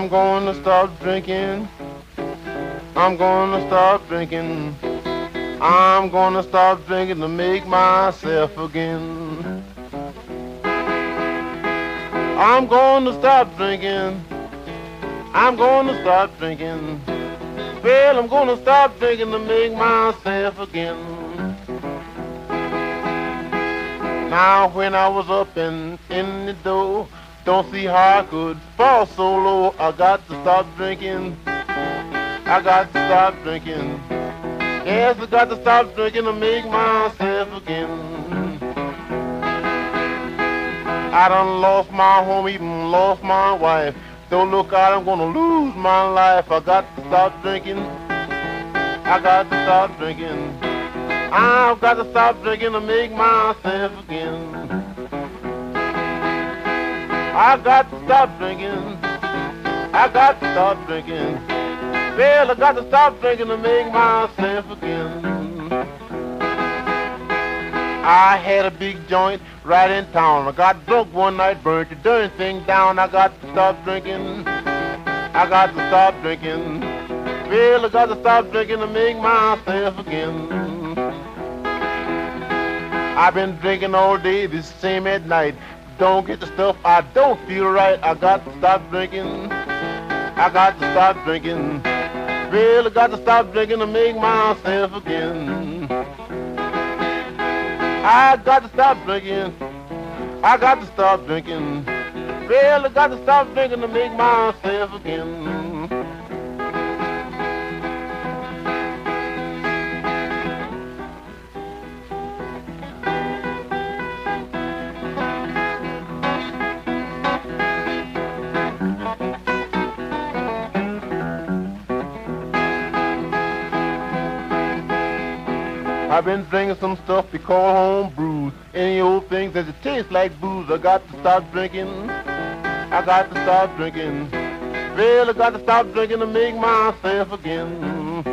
I'm gonna stop drinking. I'm gonna stop drinking. I'm gonna stop drinking to make myself again. I'm gonna stop drinking. I'm gonna stop drinking. Well, I'm gonna stop drinking to make myself again. Now when I was up and in the door, don't see how I could fall so low. I got to stop drinking. I got to stop drinking. Yes, I got to stop drinking to make myself again. I done lost my home, even lost my wife. Don't look out, I'm gonna lose my life. I got to stop drinking. I got to stop drinking. I've got to stop drinking to make myself again. I've got to stop drinking. I got to stop drinking. Well, I got to stop drinking to make myself again. I had a big joint right in town. I got drunk one night, burnt the darn thing down. I got to stop drinking. I got to stop drinking. Well, I got to stop drinking to make myself again. I've been drinking all day, the same at night. Don't get the stuff, I don't feel right. I got to stop drinking. I got to stop drinking. Well, I got to stop drinking to make myself again. I got to stop drinking. I got to stop drinking. Well, I got to stop drinking to make myself again. I've been drinking some stuff they call home brews. Any old things that it tastes like booze. I got to stop drinking. I got to stop drinking. Well, I got to stop drinking to make myself again.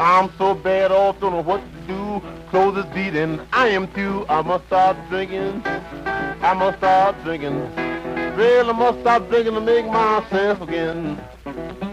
I'm so bad off, don't know what to do. Clothes is beating, I am too. I must stop drinking. I must stop drinking. Well, I must stop drinking to make myself again.